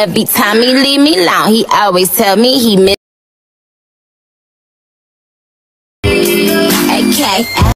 Every time he leave me alone, he always tell me he miss. Okay.